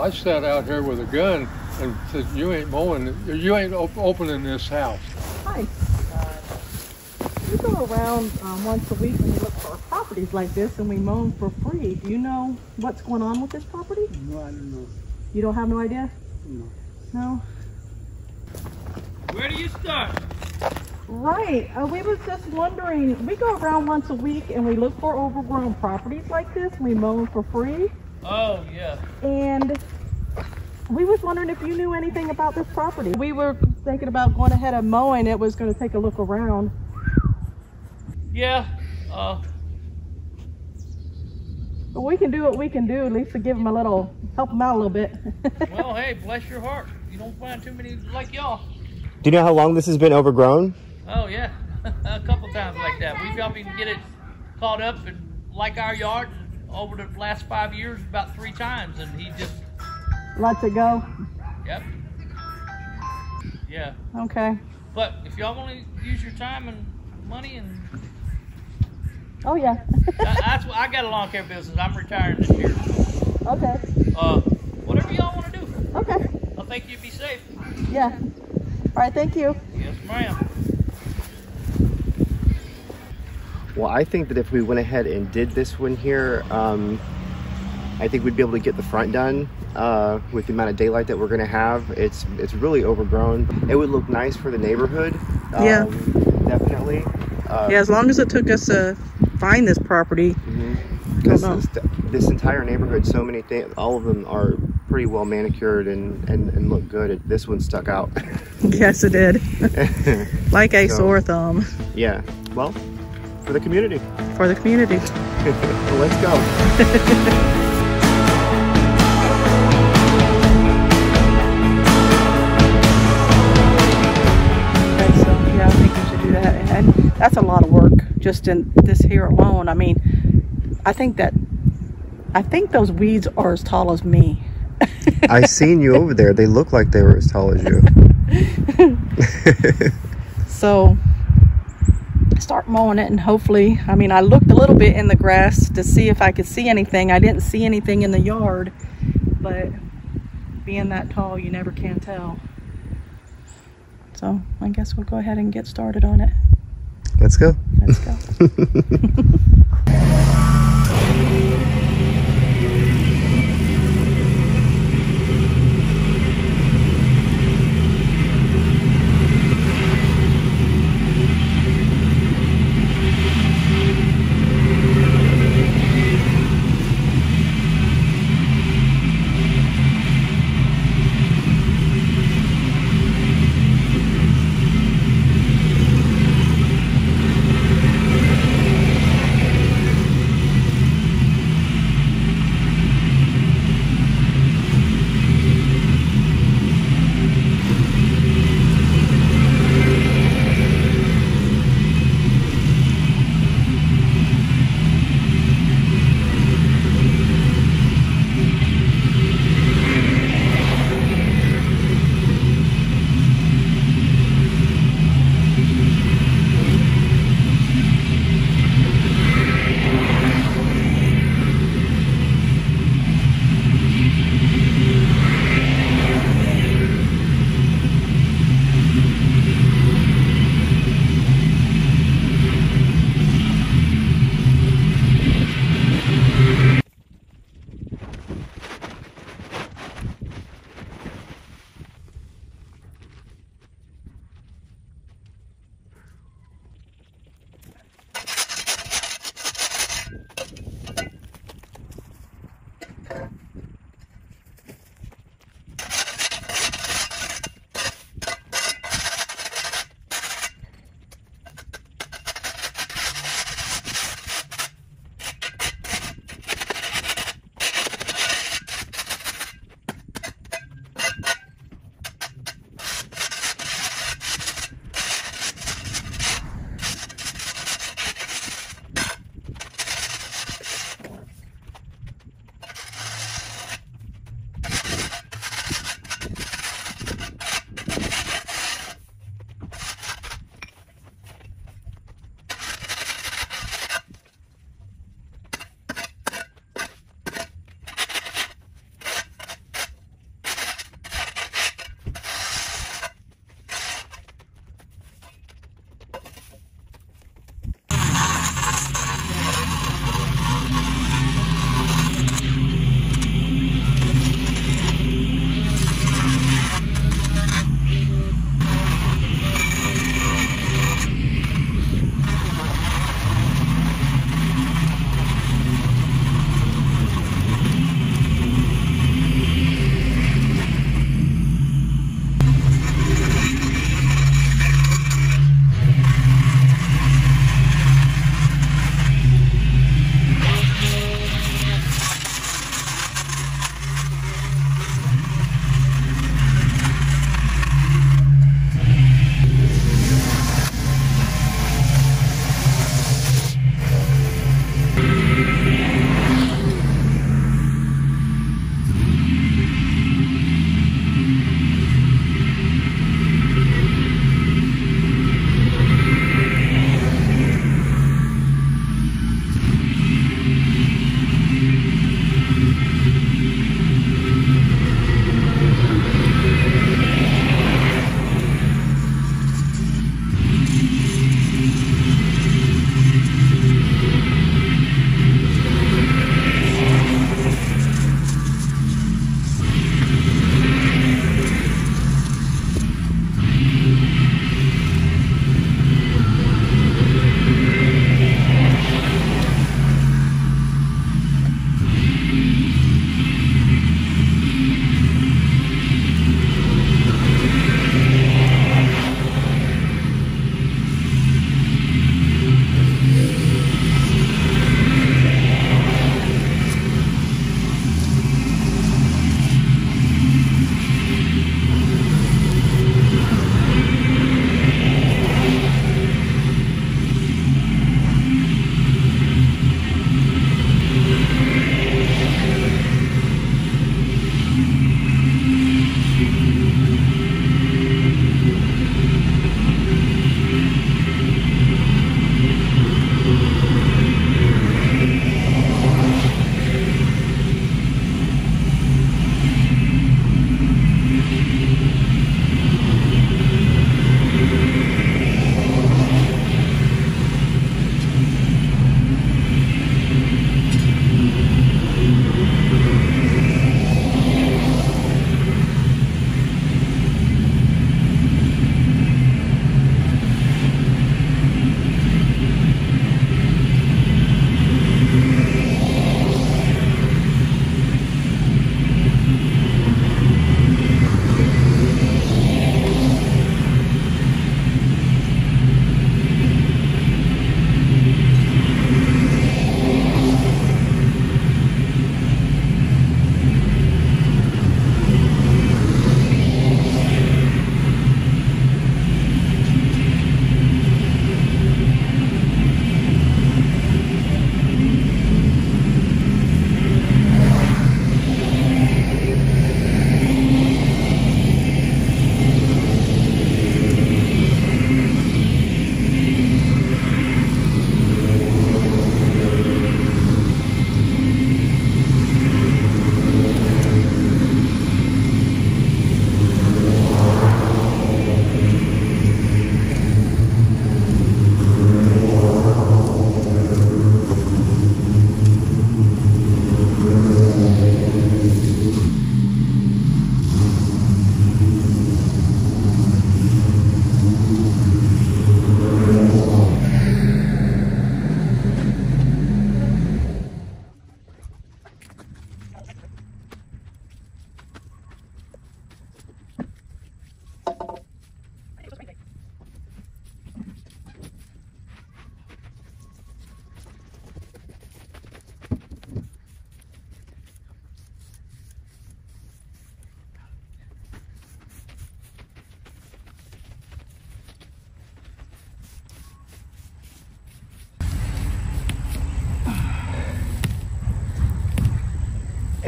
I sat out here with a gun and said, "You ain't mowing. You ain't opening this house." Hi. We go around once a week and we look for properties like this, and we mow for free. Do you know what's going on with this property? No, I don't know. You don't have no idea? No. No. Where do you start? Right. We was just wondering. We go around once a week and we look for overgrown properties like this. We mow for free. Oh yeah. And we was wondering if you knew anything about this property. We were thinking about going ahead and mowing. It was going to take a look around. Yeah. But we can do what we can do. At least to give them a little, help them out a little bit. Well, hey, bless your heart. You don't find too many like y'all. Do you know how long this has been overgrown? Oh yeah, a couple times like that. We probably can get it caught up and like our yard over the last 5 years about 3 times, and he just lets it go. Yep. Yeah. Okay. But if y'all want to use your time and money and oh yeah, that's what I got a lawn care business. I'm retiring this year. Okay. Whatever y'all want to do. Okay. I think you'd be safe. Yeah. All right, thank you. Yes, ma'am. Well, I think that if we went ahead and did this one here, I think we'd be able to get the front done with the amount of daylight that we're going to have. It's really overgrown. It would look nice for the neighborhood. Yeah. Definitely. Yeah, as long as it took us to find this property. Because this entire neighborhood, so many things, all of them are pretty well manicured and look good. This one stuck out. Yes, it did. Like a sore thumb. Yeah. Well, for the community. For the community. Well, let's go. Okay, so yeah, I think we should do that. And that's a lot of work just in this here alone. I mean, I think those weeds are as tall as me. I seen you over there. They look like they were as tall as you. So start mowing it, and hopefully, I mean, I looked a little bit in the grass to see if I could see anything. I didn't see anything in the yard, but being that tall, you never can tell. So I guess we'll go ahead and get started on it. Let's go. Let's go.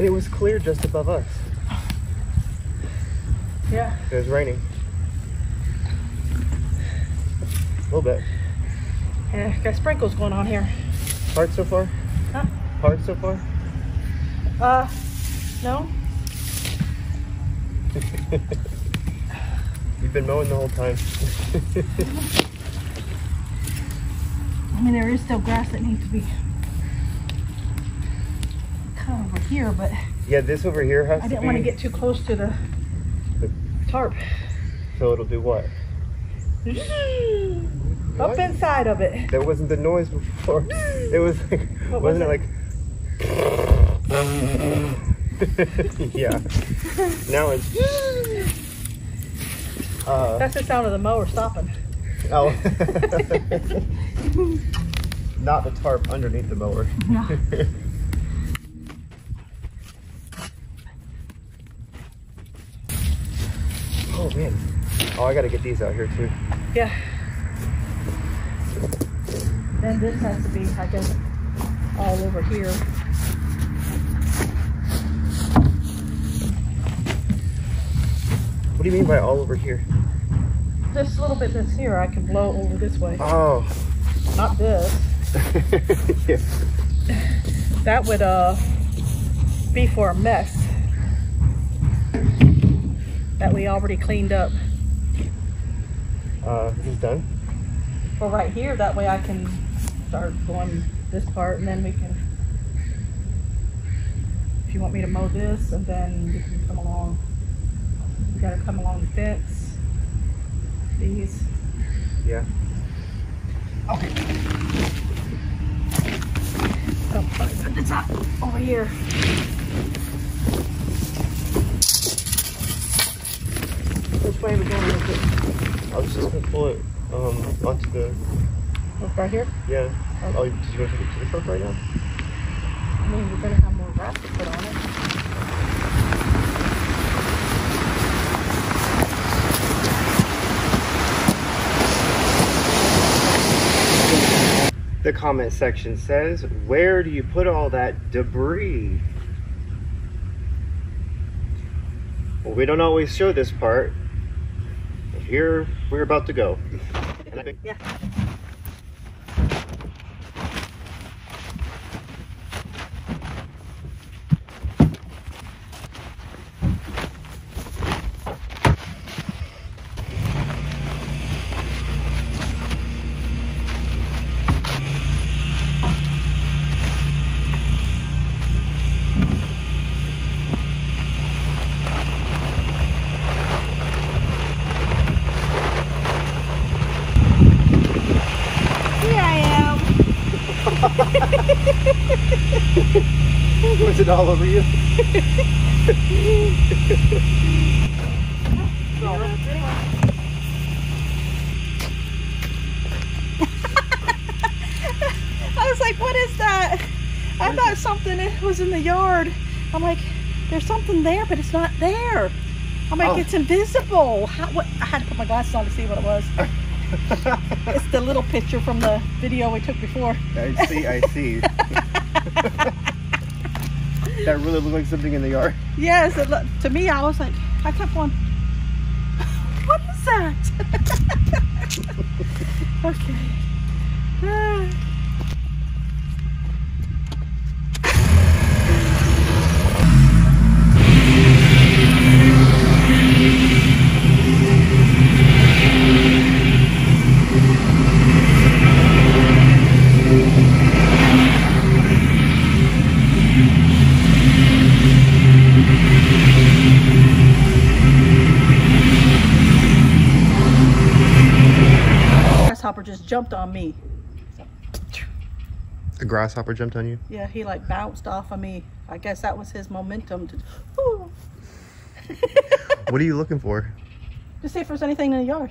And it was clear just above us. Yeah. It was raining. A little bit. Yeah, got sprinkles going on here. Hard so far? Huh? Hard so far? No. You've been mowing the whole time. I mean, there is still grass that needs to be cut over here, but yeah, this over here has to be. I didn't want to get too close to the tarp. So it'll do what? Up inside of it. There wasn't the noise before. It was like, wasn't it like? Yeah. Now it's. That's the sound of the mower stopping. Oh. Not the tarp underneath the mower. No. Oh man. Oh, I gotta get these out here too. Yeah. Then this has to be, I guess, all over here. What do you mean by all over here? This little bit that's here, I can blow over this way. Oh. Not this. Yeah. That would be for a mess that we already cleaned up. Is this done? Well, right here, that way I can start going this part, and then we can, if you want me to mow this, and then you can come along. You gotta come along the fence. These. Yeah. Okay. So, put the top over here. Which way are we going with it? I was just gonna pull it onto the. Right here? Yeah. Okay. Oh, did you want to take it to the truck right now? I mean, we're gonna have more wrap to put on it. The comment section says, where do you put all that debris? Well, we don't always show this part, but here we're about to go. Yeah. Was it all over you? I was like, what is that? I thought something was in the yard. I'm like, there's something there, but it's not there. I'm like, it's invisible. I had to put my glasses on to see what it was. It's the little picture from the video we took before. I see, I see. That really looked like something in the yard. Yes, it looked, to me, I was like, I kept going, what is that? Okay. Just jumped on me. A grasshopper jumped on you? Yeah, he like bounced off of me. I guess that was his momentum to. What are you looking for? To see if there's anything in the yard.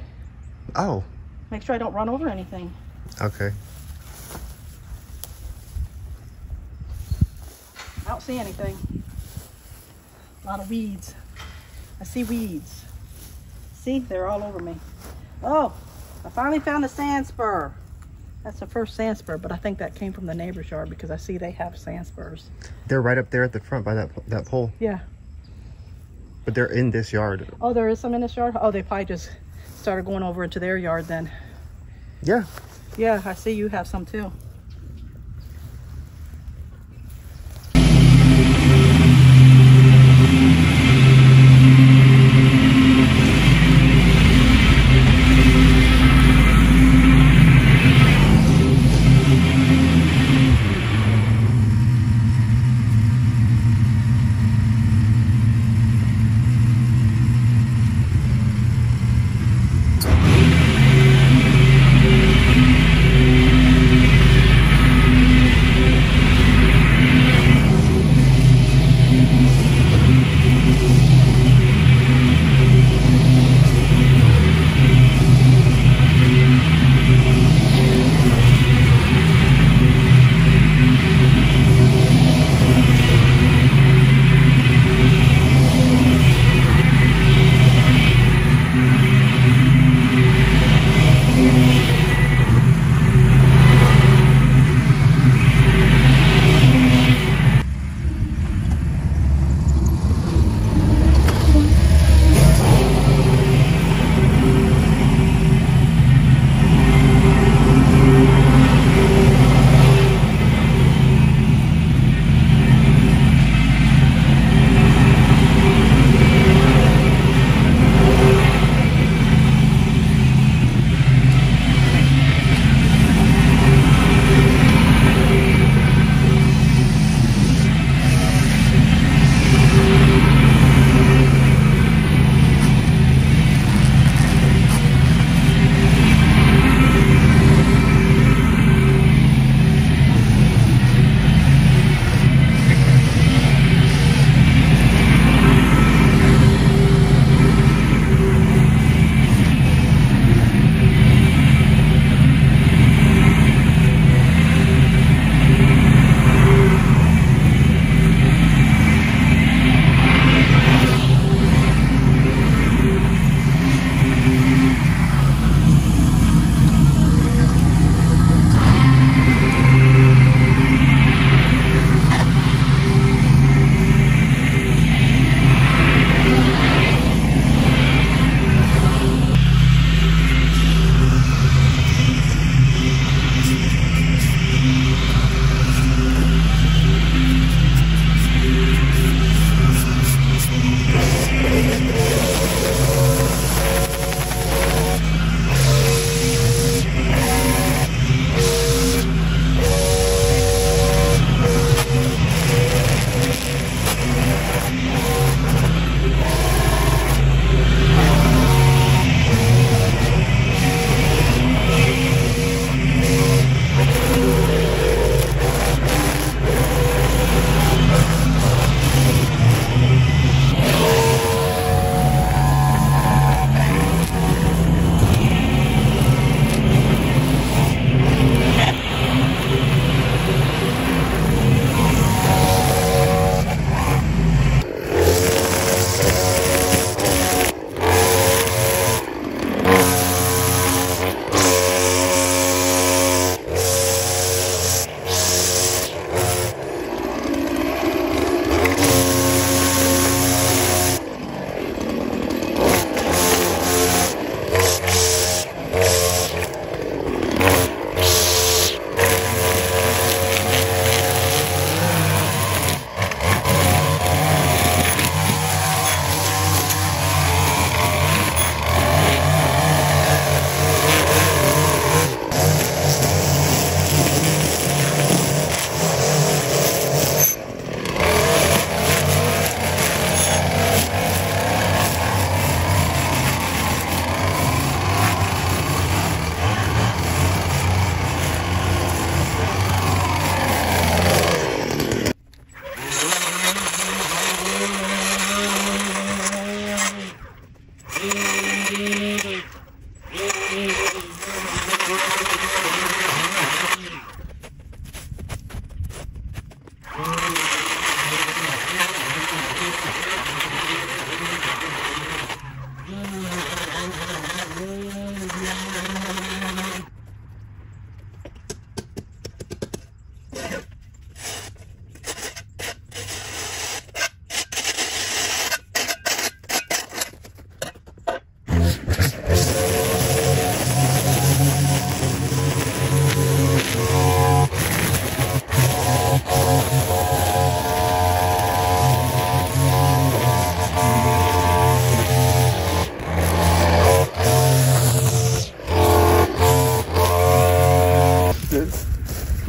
Oh. Make sure I don't run over anything. Okay. I don't see anything. A lot of weeds. I see weeds. See, they're all over me. Oh. I finally found a sand spur. That's the first sandspur, but I think that came from the neighbor's yard because I see they have sandspurs. They're right up there at the front by that pole. Yeah. But they're in this yard. Oh, there is some in this yard? Oh, they probably just started going over into their yard then. Yeah. Yeah, I see you have some too.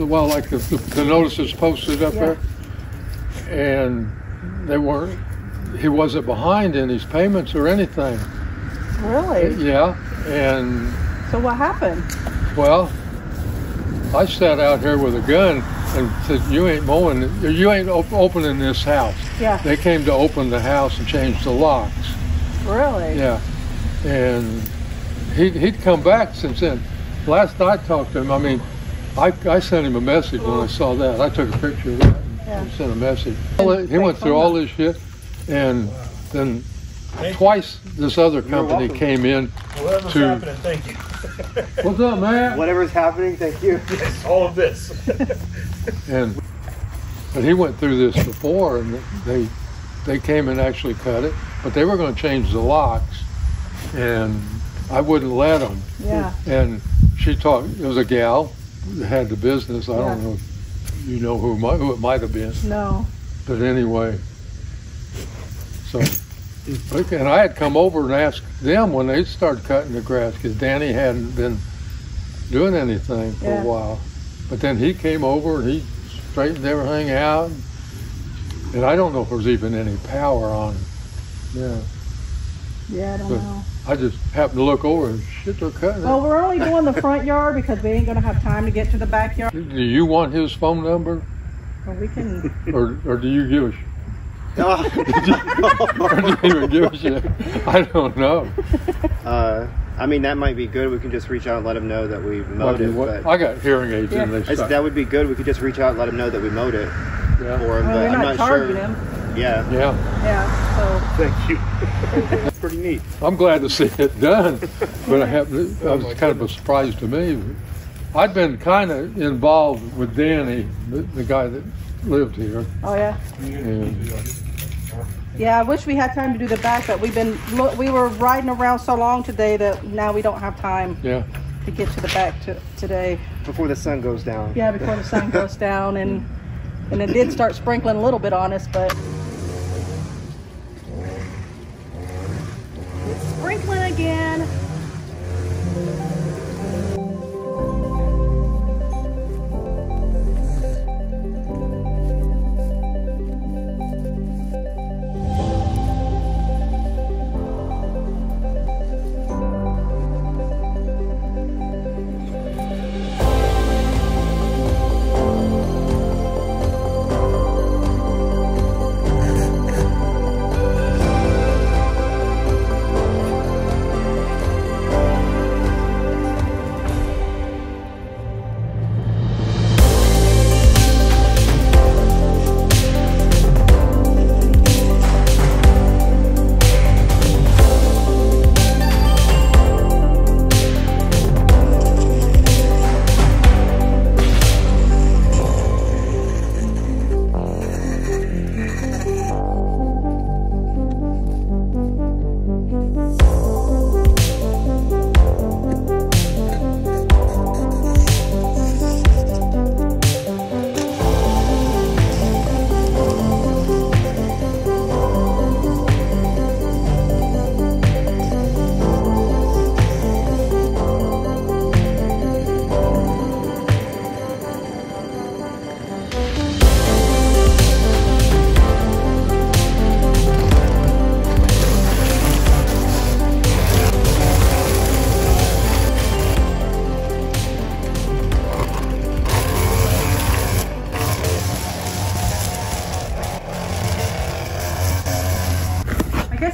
well, like the notices posted up there, and they weren't. He wasn't behind in his payments or anything. Really? Yeah. And so what happened? Well, I sat out here with a gun and said, "You ain't mowing. You ain't opening this house." Yeah. They came to open the house and change the locks. Really? Yeah. And he'd come back since then. Last I talked to him, I mean, I sent him a message when I saw that. I took a picture of that and sent a message. He went through all this shit, and then twice this other company came in Whatever's happening, thank you. What's up, man? Whatever's happening, thank you. Yes, all of this. And but he went through this before, and they came and actually cut it, but they were going to change the locks, and I wouldn't let them. Yeah. And she talked. It was a gal that had the business. I don't know if you know who it might have been. No. But anyway, so. And I had come over and asked them when they started cutting the grass, because Danny hadn't been doing anything for a while. But then he came over and he straightened everything out. And I don't know if there was even any power on it. Yeah. Yeah, I don't know. I just happened to look over and shit, they're cutting it. Well, we're only doing the front yard because we ain't going to have time to get to the backyard. Do you want his phone number? Well, we can. Or do you give a shit? I didn't even give a shit. I don't know. I mean, that might be good. We can just reach out and let them know that we mowed it. But I got hearing aids in this. That would be good. We could just reach out and let them know that we mowed it for him. Well, but I'm not charging him. Yeah. Yeah. Yeah. So. Thank you. That's pretty neat. I'm glad to see it done, but I was kind of a surprise to me. I'd been kind of involved with Danny, the guy that lived here. Oh yeah. Yeah, I wish we had time to do the back, but we were riding around so long today that now we don't have time. Yeah. To get to the back today. Before the sun goes down. Yeah, before the sun goes down, and it did start sprinkling a little bit on us, but it's sprinkling again.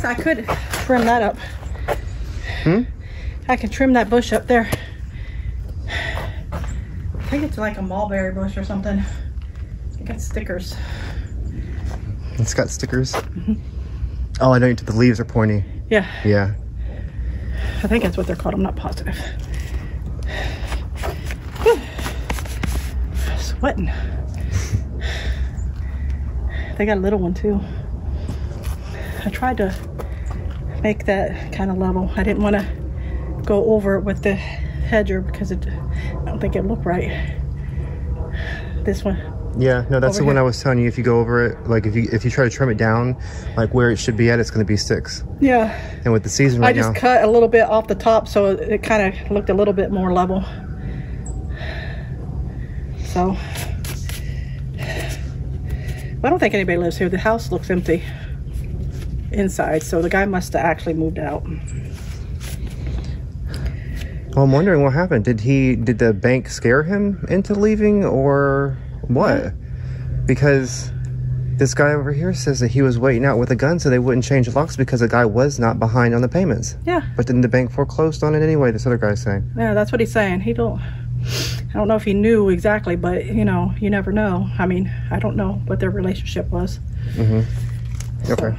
I could trim that up. Hmm? I can trim that bush up there. I think it's like a mulberry bush or something. It got stickers. It's got stickers? Mm-hmm. Oh, I know, the leaves are pointy. Yeah. Yeah. I think that's what they're called. I'm not positive. Whew. Sweating. They got a little one too. I tried to make that kind of level. I didn't want to go over it with the hedger because I don't think it looked right. This one. Yeah, no, that's the one I was telling you. If you go over it, like if you try to trim it down, like where it should be at, it's going to be 6. Yeah. And with the season right now, I just cut a little bit off the top so it kind of looked a little bit more level. so I don't think anybody lives here. The house looks empty inside, so the guy must have actually moved out. Well, I'm wondering what happened. Did the bank scare him into leaving or what? Because this guy over here says that he was waiting out with a gun so they wouldn't change locks because the guy was not behind on the payments. Yeah. But then the bank foreclosed on it anyway, this other guy's saying. Yeah, that's what he's saying. I don't know if he knew exactly, but, you know, you never know. I mean, I don't know what their relationship was. Mm-hmm. Okay. So.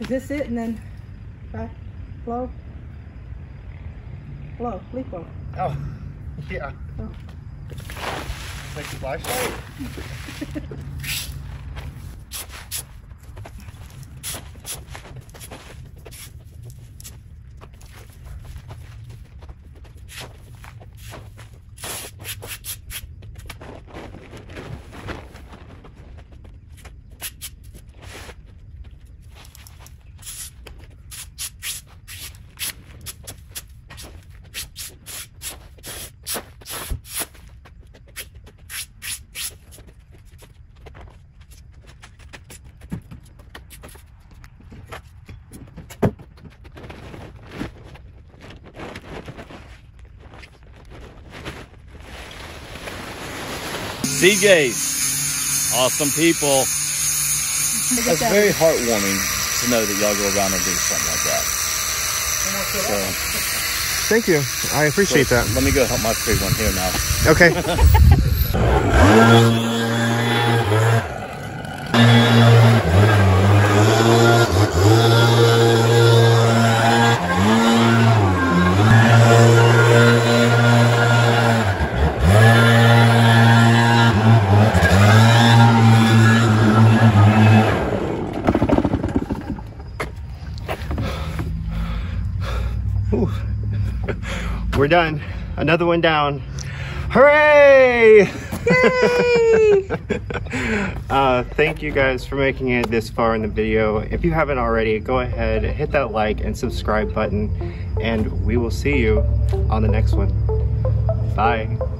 Is this it? And then back, blow, blow, leaf blow. Oh, yeah. Oh. Like the flashlight? CJ's awesome people. It's very heartwarming to know that y'all go around and do something like that. So, thank you. I appreciate that. Let me go help my free one here now. Okay. We're done. Another one down. Hooray! Yay! Thank you guys for making it this far in the video. If you haven't already, go ahead, hit that like and subscribe button, and we will see you on the next one. Bye.